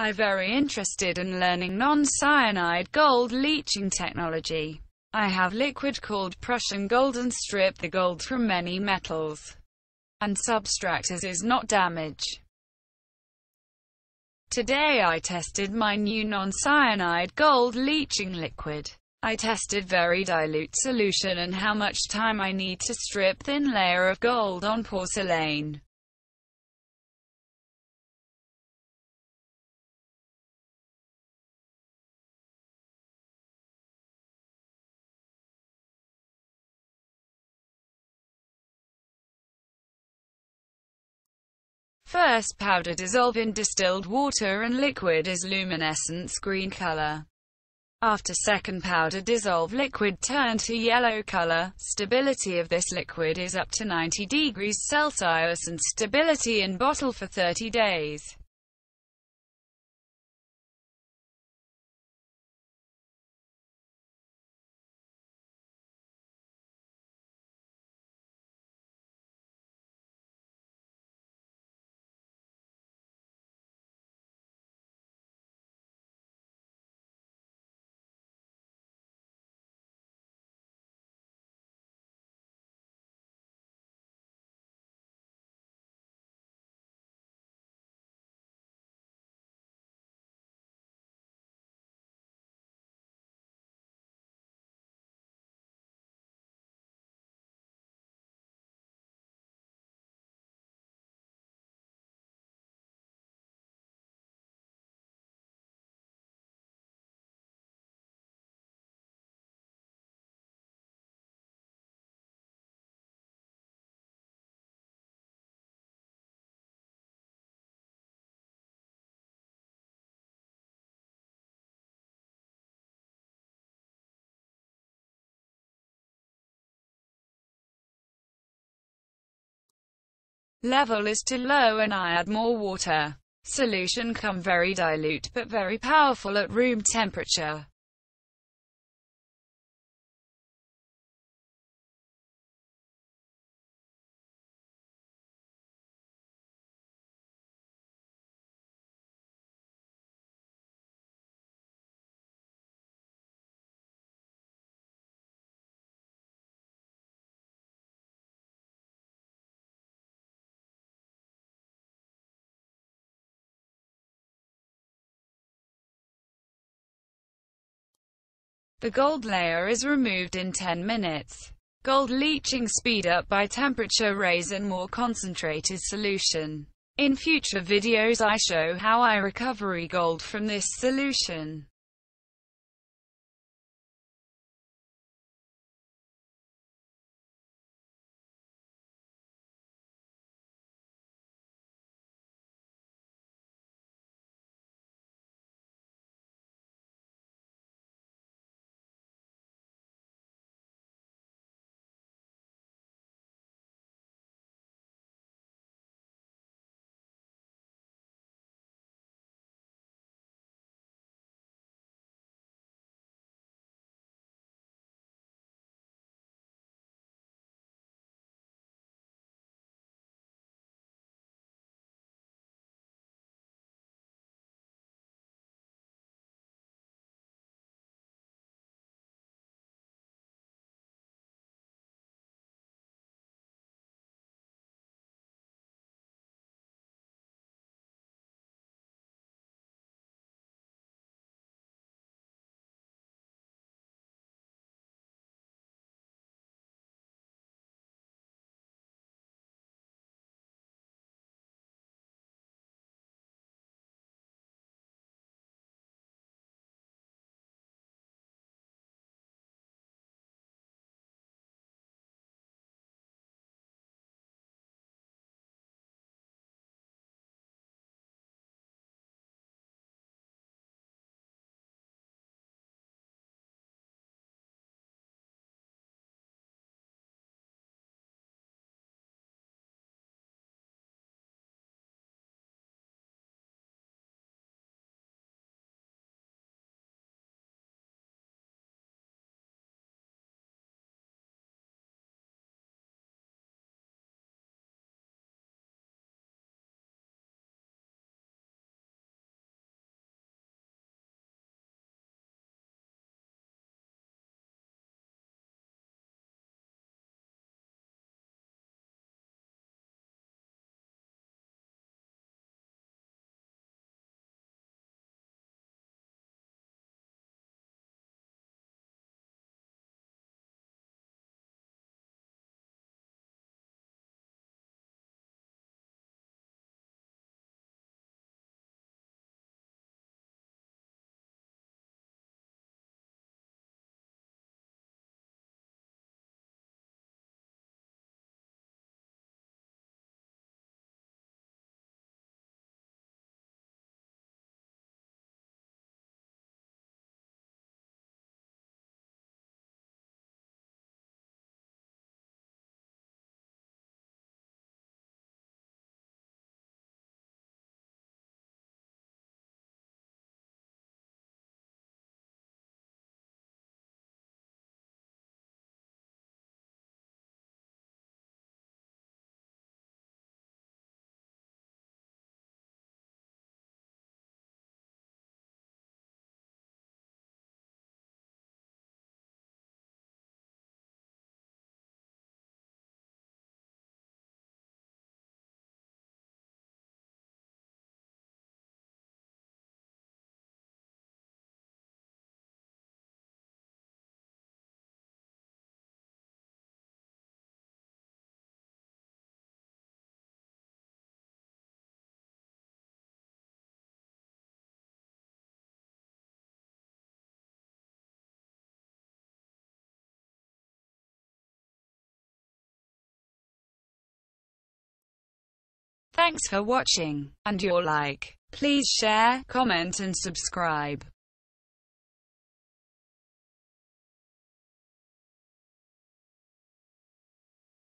I'm very interested in learning non-cyanide gold leaching technology. I have liquid called Prussian gold and strip the gold from many metals and substract as is not damage. Today I tested my new non-cyanide gold leaching liquid. I tested very dilute solution and how much time I need to strip thin layer of gold on porcelain. First, powder dissolve in distilled water and liquid is luminescent green color. After second powder dissolve liquid turn to yellow color. Stability of this liquid is up to 90 degrees Celsius and stability in bottle for 30 days. Level is too low and I add more water. Solution come very dilute but very powerful at room temperature. The gold layer is removed in 10 minutes. Gold leaching speed up by temperature raise and more concentrated solution. In future videos I show how I recover gold from this solution. Thanks for watching, and you're like, please share, comment and subscribe.